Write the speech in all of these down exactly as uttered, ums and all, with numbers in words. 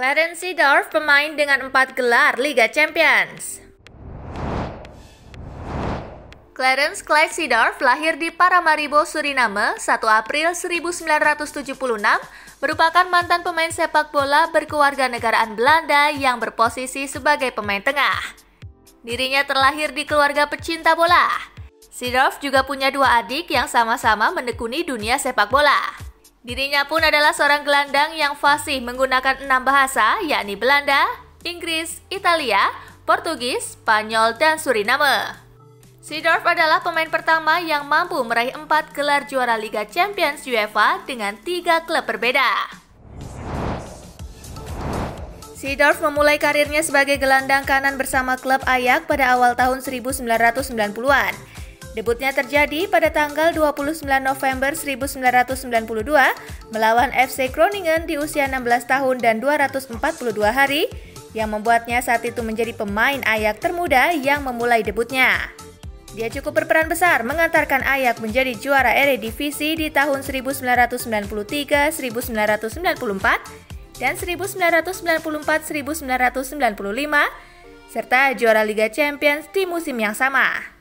Clarence Seedorf pemain dengan empat gelar Liga Champions. Clarence Clyde Seedorf lahir di Paramaribo, Suriname, satu April seribu sembilan ratus tujuh puluh enam, merupakan mantan pemain sepak bola berkewarganegaraan Belanda yang berposisi sebagai pemain tengah. Dirinya terlahir di keluarga pecinta bola. Seedorf juga punya dua adik yang sama-sama menekuni dunia sepak bola. Dirinya pun adalah seorang gelandang yang fasih menggunakan enam bahasa, yakni Belanda, Inggris, Italia, Portugis, Spanyol, dan Suriname. Seedorf adalah pemain pertama yang mampu meraih empat gelar juara Liga Champions UEFA dengan tiga klub berbeda. Seedorf memulai karirnya sebagai gelandang kanan bersama klub Ajax pada awal tahun seribu sembilan ratus sembilan puluhan. Debutnya terjadi pada tanggal dua puluh sembilan November seribu sembilan ratus sembilan puluh dua melawan F C Groningen di usia enam belas tahun dan dua ratus empat puluh dua hari, yang membuatnya saat itu menjadi pemain Ajax termuda yang memulai debutnya. Dia cukup berperan besar mengantarkan Ajax menjadi juara Eredivisie di tahun seribu sembilan ratus sembilan puluh tiga, seribu sembilan ratus sembilan puluh empat, dan seribu sembilan ratus sembilan puluh empat sampai seribu sembilan ratus sembilan puluh lima, serta juara Liga Champions di musim yang sama.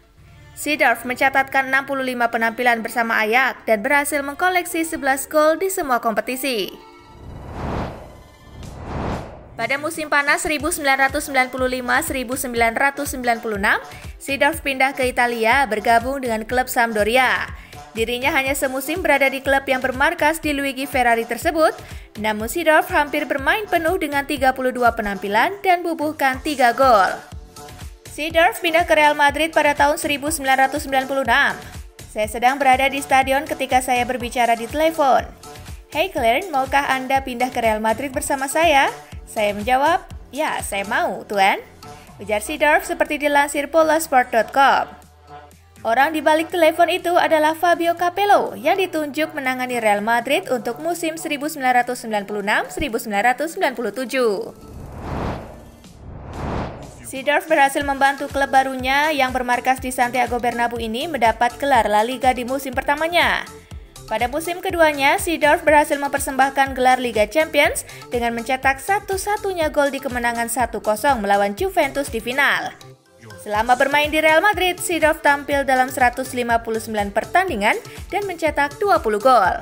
Seedorf mencatatkan enam puluh lima penampilan bersama Ajax dan berhasil mengkoleksi sebelas gol di semua kompetisi. Pada musim panas seribu sembilan ratus sembilan puluh lima sampai seribu sembilan ratus sembilan puluh enam, Seedorf pindah ke Italia bergabung dengan klub Sampdoria. Dirinya hanya semusim berada di klub yang bermarkas di Luigi Ferrari tersebut, namun Seedorf hampir bermain penuh dengan tiga puluh dua penampilan dan bubuhkan tiga gol. Seedorf pindah ke Real Madrid pada tahun seribu sembilan ratus sembilan puluh enam. Saya sedang berada di stadion ketika saya berbicara di telepon. "Hey Clarence, maukah Anda pindah ke Real Madrid bersama saya?" Saya menjawab, "Ya, saya mau, Tuan," ujar Seedorf seperti dilansir polasport titik com. Orang di balik telepon itu adalah Fabio Capello yang ditunjuk menangani Real Madrid untuk musim seribu sembilan ratus sembilan puluh enam sampai seribu sembilan ratus sembilan puluh tujuh. Seedorf berhasil membantu klub barunya yang bermarkas di Santiago Bernabéu ini mendapat gelar La Liga di musim pertamanya. Pada musim keduanya, Seedorf berhasil mempersembahkan gelar Liga Champions dengan mencetak satu-satunya gol di kemenangan satu kosong melawan Juventus di final. Selama bermain di Real Madrid, Seedorf tampil dalam seratus lima puluh sembilan pertandingan dan mencetak dua puluh gol.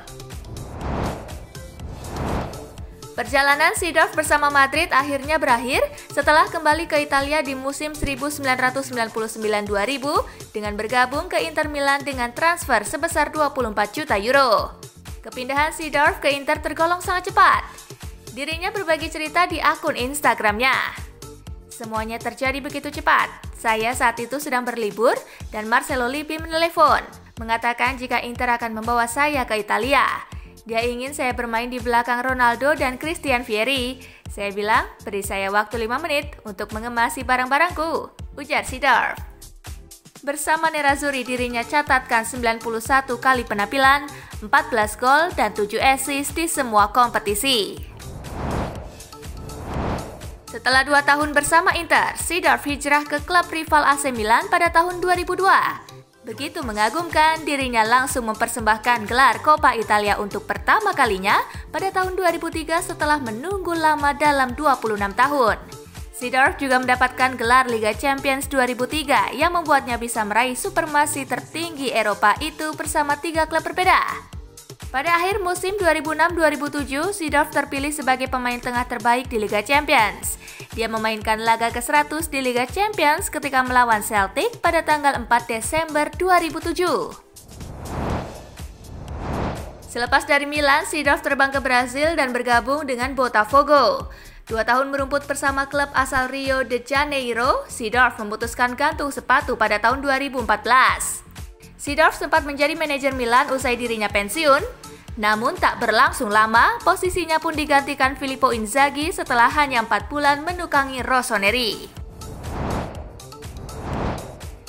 Perjalanan Seedorf bersama Madrid akhirnya berakhir setelah kembali ke Italia di musim seribu sembilan ratus sembilan puluh sembilan sampai dua ribu dengan bergabung ke Inter Milan dengan transfer sebesar dua puluh empat juta euro. Kepindahan Seedorf ke Inter tergolong sangat cepat. Dirinya berbagi cerita di akun Instagramnya. "Semuanya terjadi begitu cepat. Saya saat itu sedang berlibur dan Marcelo Lippi menelepon, mengatakan jika Inter akan membawa saya ke Italia. Dia ingin saya bermain di belakang Ronaldo dan Christian Vieri. Saya bilang, beri saya waktu lima menit untuk mengemasi barang-barangku," ujar Seedorf. Bersama Nerazzurri dirinya catatkan sembilan puluh satu kali penampilan, empat belas gol dan tujuh assist di semua kompetisi. Setelah dua tahun bersama Inter, Seedorf hijrah ke klub rival A C Milan pada tahun dua ribu dua. Begitu mengagumkan, dirinya langsung mempersembahkan gelar Coppa Italia untuk pertama kalinya pada tahun dua ribu tiga setelah menunggu lama dalam dua puluh enam tahun. Seedorf juga mendapatkan gelar Liga Champions dua ribu tiga yang membuatnya bisa meraih supremasi tertinggi Eropa itu bersama tiga klub berbeda. Pada akhir musim dua ribu enam sampai dua ribu tujuh, Seedorf terpilih sebagai pemain tengah terbaik di Liga Champions. Dia memainkan laga ke seratus di Liga Champions ketika melawan Celtic pada tanggal empat Desember dua ribu tujuh. Selepas dari Milan, Seedorf terbang ke Brazil dan bergabung dengan Botafogo. Dua tahun merumput bersama klub asal Rio de Janeiro, Seedorf memutuskan gantung sepatu pada tahun dua ribu empat belas. Seedorf sempat menjadi manajer Milan usai dirinya pensiun. Namun tak berlangsung lama, posisinya pun digantikan Filippo Inzaghi setelah hanya empat bulan menukangi Rossoneri.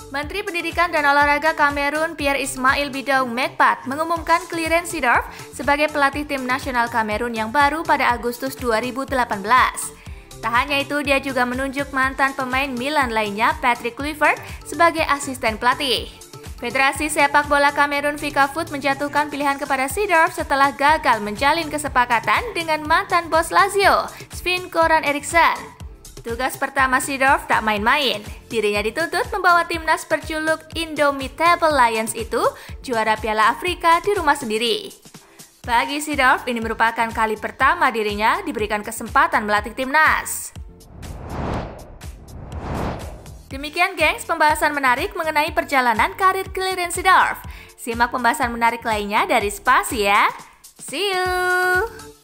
Menteri Pendidikan dan Olahraga Kamerun Pierre Ismail Bidong-Megpat mengumumkan Clarence Seedorf sebagai pelatih tim nasional Kamerun yang baru pada Agustus dua ribu delapan belas. Tak hanya itu, dia juga menunjuk mantan pemain Milan lainnya Patrick Kluivert sebagai asisten pelatih. Federasi Sepak Bola Kamerun Fecafoot menjatuhkan pilihan kepada Seedorf setelah gagal menjalin kesepakatan dengan mantan bos Lazio, Sven-Goran Eriksson. Tugas pertama Seedorf tak main-main. Dirinya dituntut membawa timnas berjuluk Indomitable Lions itu juara Piala Afrika di rumah sendiri. Bagi Seedorf, ini merupakan kali pertama dirinya diberikan kesempatan melatih timnas. Demikian gengs, pembahasan menarik mengenai perjalanan karir Clarence Seedorf. Simak pembahasan menarik lainnya dari Sepasi ya. See you!